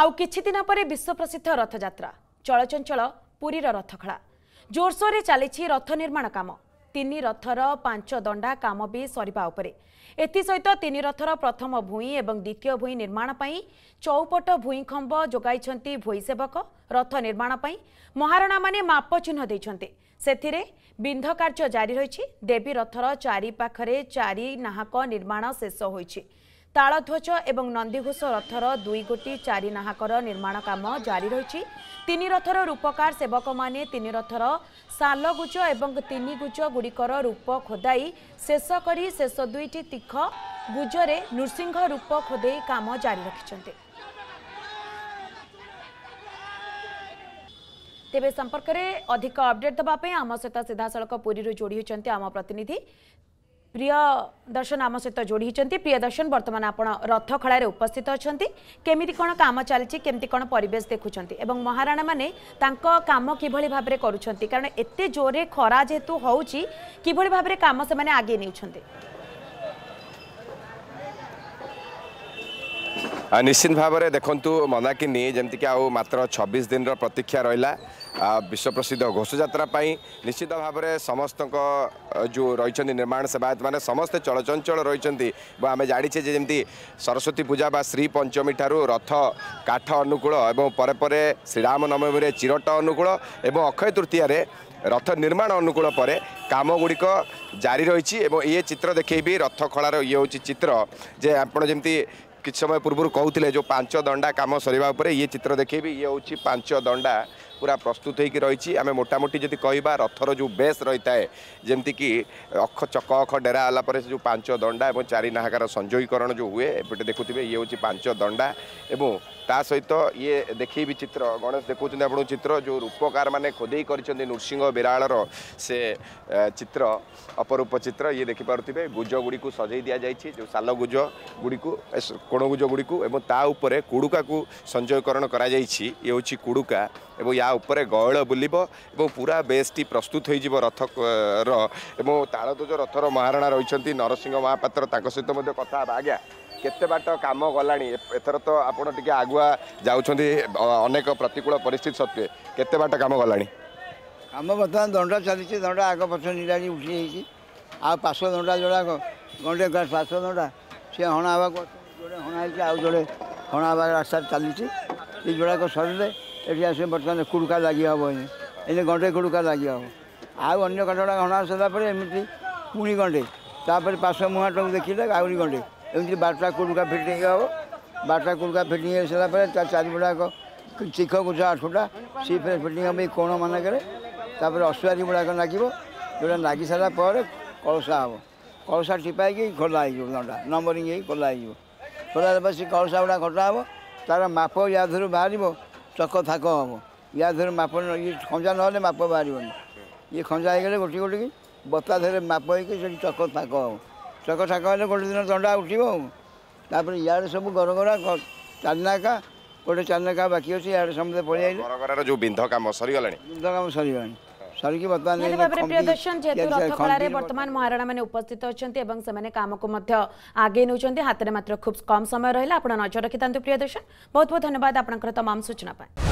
आउ किछि दिन परे विश्व प्रसिद्ध रथ यात्रा चलचंचल पुरीर रथखला जोरसोर रे चली रथ निर्माण काम तीन रथर पांच दंडा काम भी सरवा उपरे एसहित तीन रथर प्रथम भूई एवं द्वितीय भूई निर्माण पाई चौपट भूई खंब जोगाई भूई सेवक रथ निर्माण पाई महाराणा माने माप चिन्ह देछन्ते सेथिरे बिंध कार्य जारी रही देवी रथर चारि पाखरे चारि नाहक निर्माण शेष होईछि तालध्वज एवं नंदीघोष रथर दुई गोटी चारि नाहकर निर्माण काम जारी रही तीन रथर रूपकार सेवक माने तीन रथर सालगुज एवं तीन गुज गुड़िकर रूप खोदाई शेष करी शेष दुईटी तीख गुजरे नृसिंह रूप खोदे काम जारी रखिछन्ते। तेबे संपर्क रे अधिक अपडेट दबा पे आम सहित सीधासलख पुरी रो जोड़ी होचन्ते आम प्रतिनिधि प्रिय दर्शन आम सहित जोड़ी होती। प्रिय दर्शन बर्तमान आप रथ खड़े उपस्थित अच्छा केमी कौन काम चलती केमी कौन परेश देखुंट और महाराणा मैंने कम कि भाव में करुँच कारण एत जोरे खरा जेहेतु हूँ कि भाव में कम से आगे नहीं निश्चित भाव में देखु मनाकिनी जमीक आ मात्र 26 दिन प्रतीक्षा रहा विश्व प्रसिद्ध घोष यात्रा पाई निश्चित भाव में समस्त जो रही निर्माण सेवायत मैंने समस्ते चलचंचल रही आम जाचे जमी सरस्वती पूजा बा श्री पंचमी ठार रथ काठ अनुकूल और परे श्रीराम नवमी चिरट अनुकूल और अक्षय तृतीय रथ निर्माण अनुकूल पर काम गुड़िक जारी रही ये चित्र देखी रथ खड़ार ये हूँ चित्र जे आप जमी किछ समय पूर्व कहते जो पांच दंडा काम सरवा ये चित्र देखे भी ये हूँ पांच दंडा पूरा प्रस्तुत होकर रही आम मोटामोटी जी कह रथर जो बेस रही थाए जमती कि अख चक अख डेरा आलापर जो पांच दंडा और चारि नाहकार संजोगीकरण जो हुए एपटे देखुए ये हूँ पांच दंडा और ता सहित ये देखी भी चित्र गणेश देखुं आप चित्र जो रूपकार मैंने खोदे कर नृसिंह विरालर से चित्र अपरूप चित्र ये देखिपे गुज गुड़ी सजई दि जाए जो सालगुज गुड़ी कोणगुज गुड़ी ताऊपर कुड़ुका को संजोगीकरण करुड़ुका और या उपर गौड़ बुलब पूरा बेस्टी प्रस्तुत हो रथ तालध्वज रथर महाराणा रही नरसिंह महापात्र सहित कथा आज्ञा केते बाट काम गला एथर तो आप आगुआ जानेक प्रतिकूल परिस्थिति सत्वे केते बाट काम गला आम बर्तमान दंडा चलती दंडा आग पक्ष निराणी उठी आश दंडा जोड़ा गंडे पाश दंडा सी हणा जोड़े हणाई आउ जोड़े हणा रास्ता चलती ये जोड़ाक सर ये आस बर्तमान कुड़ुका लगे हे एने गंडे कुड़ुका लगे हे आन्य कटा हणा सरदापर एमती पुणी गंडे तापर पास मुहाट देखिले आहरी गंडे एमती बारटा कुड़ुका फिटिंग हे बारटा कुड़ुका फिटिंग हो सारापर चारिगुड़ाक चिख गुज आठटा सी फिर फिटिंग हम कोण मानकर अश्वारी गुड़ाक लगे जोड़ा लगी सारापर कलसा हे कलसा टीपाई खोला दंडा नंबरिंग हो खोला खोलापर सी कलसा गुड़ा घटा हे तार माप या धरू बाहर चक थाक हम या धर माप ये खंजा ना माप बाहर ये खंजा हो गए गोटी गोटी बता धरे माप हो चक थाक हम चक थाक हेल्ले गोटे दिन दंडा उठे इे सब गरगरा चारनाका गोटे चारनाका बाकी अच्छे इे समझे पलिए जो बिंध कम सरगला बिंध कम सरगला प्रियदर्शन रथखलारे बर्तमान महाराणा मैंने उपस्थित अच्छे से कम को आगे नौते हाथ में मात्र खूब कम समय रहा नजर रखिता। प्रियदर्शन बहुत बहुत धन्यवाद आपंकर तमाम सूचना।